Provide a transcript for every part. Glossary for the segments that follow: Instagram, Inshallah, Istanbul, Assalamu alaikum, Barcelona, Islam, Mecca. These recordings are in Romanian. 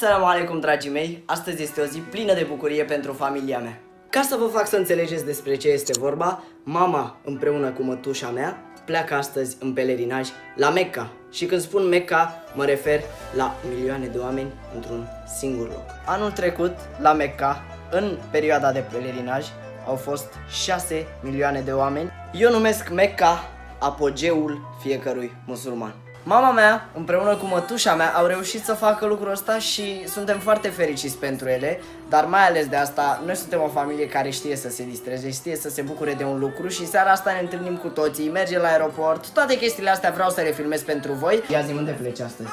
Assalamu alaikum, dragii mei! Astăzi este o zi plină de bucurie pentru familia mea. Ca să vă fac să înțelegeți despre ce este vorba, mama împreună cu mătușa mea pleacă astăzi în pelerinaj la Mecca. Și când spun Mecca, mă refer la milioane de oameni într-un singur loc. Anul trecut, la Mecca, în perioada de pelerinaj, au fost 6 milioane de oameni. Eu numesc Mecca apogeul fiecărui musulman. Mama mea, împreună cu mătușa mea, au reușit să facă lucrul ăsta și suntem foarte fericiți pentru ele, dar mai ales de asta, noi suntem o familie care știe să se distreze, știe să se bucure de un lucru și seara asta ne întâlnim cu toții, mergem la aeroport, toate chestiile astea vreau să le filmez pentru voi. Ia zi, unde pleci astăzi?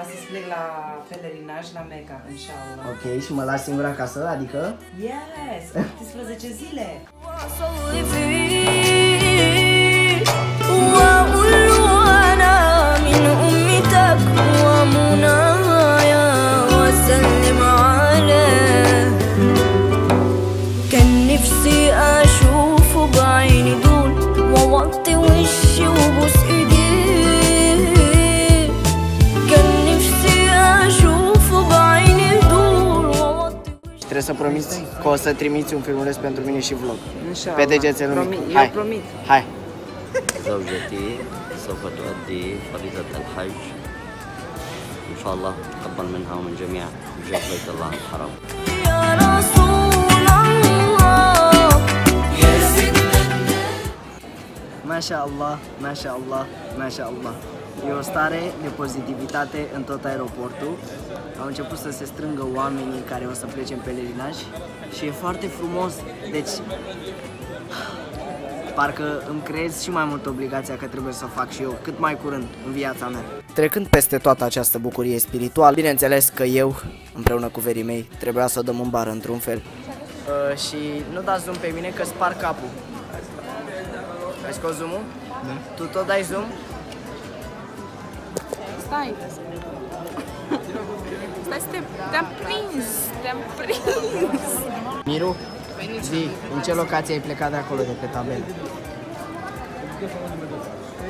Astăzi plec la pelerinaj la Mecca, Inshallah. Ok, și mă lași singură acasă, adică? Yes, 18 zile! Trebuie să promiți că o să trimiți un filmuleț pentru mine și vlog. Pe degețelul mic. Eu promit. Hai! زوجتي سوف تؤدي فريضة الحج إن شاء الله تقبل منها ومن جميع زوجات بيت الله الحرام. Mashallah, mashallah, mashallah. E o stare de pozitivitate în tot aeroportul. Au început să se strângă oamenii care o să plece în pelerinaj și e foarte frumos. Deci, parcă îmi creez și mai mult obligația că trebuie să o fac și eu cât mai curând în viața mea. Trecând peste toată această bucurie spirituală, bineînțeles că eu, împreună cu verii mei, trebuia să o dăm în bară într-un fel. Și nu dați zoom pe mine că spar capul. Ai scos zoom-ul? Da. Tu tot dai zoom? Stai! Stai să te-am prins! Te-am prins! Miru, zi, în ce locație ai plecat de acolo, de pe tabelă?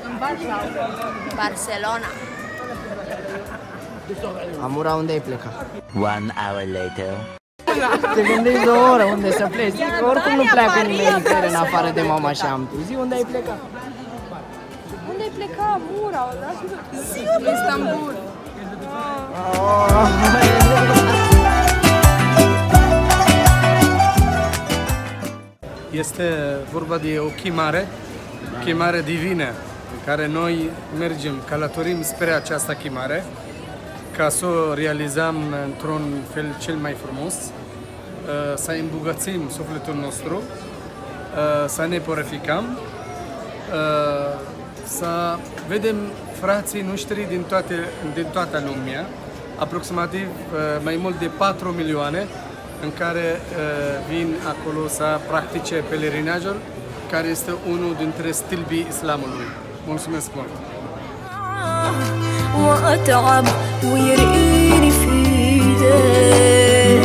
În Barcelona. Amura, unde ai plecat? 1 hour later. Te gândești de o oră unde să pleci, că oricum nu pleacă nimeni în afară de mama și am tu. Zi, unde ai plecat? Unde ai plecat? Amura, o lași? Zi, în Istanbul. Este vorba de o chemare, chemare divină, în care noi mergem, călătorim spre această chemare, ca să o realizăm într-un fel cel mai frumos, să îmbogățim sufletul nostru, să ne purificăm, să vedem frații noștri din toată lumea, aproximativ mai mult de 4 milioane, în care vin acolo să practice pelerinajul, care este unul dintre stâlpii islamului. Mulțumesc mult! وأتعب ويرقيني في ايديه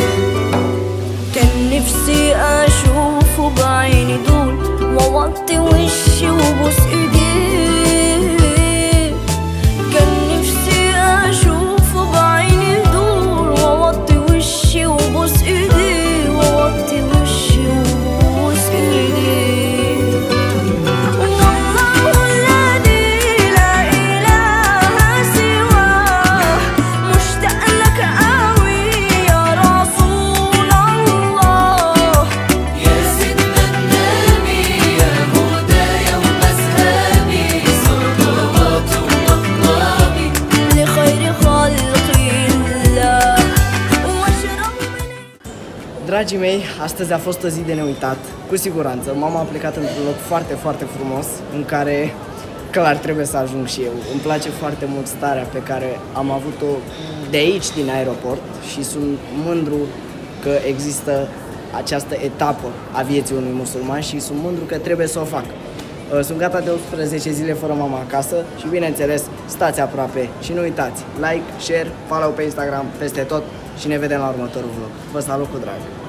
كان نفسي أشوفه بعيني دول وأوطي وشي وبوس ايديه كان نفسي أشوفه بعيني دول وأوطي وشي وبوس ايديه وأوطي وشي وبوس ايديه Dragii mei, astăzi a fost o zi de neuitat, cu siguranță. Mama a plecat într-un loc foarte, foarte frumos, în care clar trebuie să ajung și eu. Îmi place foarte mult starea pe care am avut-o de aici, din aeroport, și sunt mândru că există această etapă a vieții unui musulman și sunt mândru că trebuie să o fac. Sunt gata de 18 zile fără mama acasă și, bineînțeles, stați aproape și nu uitați, like, share, follow pe Instagram, peste tot și ne vedem la următorul vlog. Vă salut cu drag!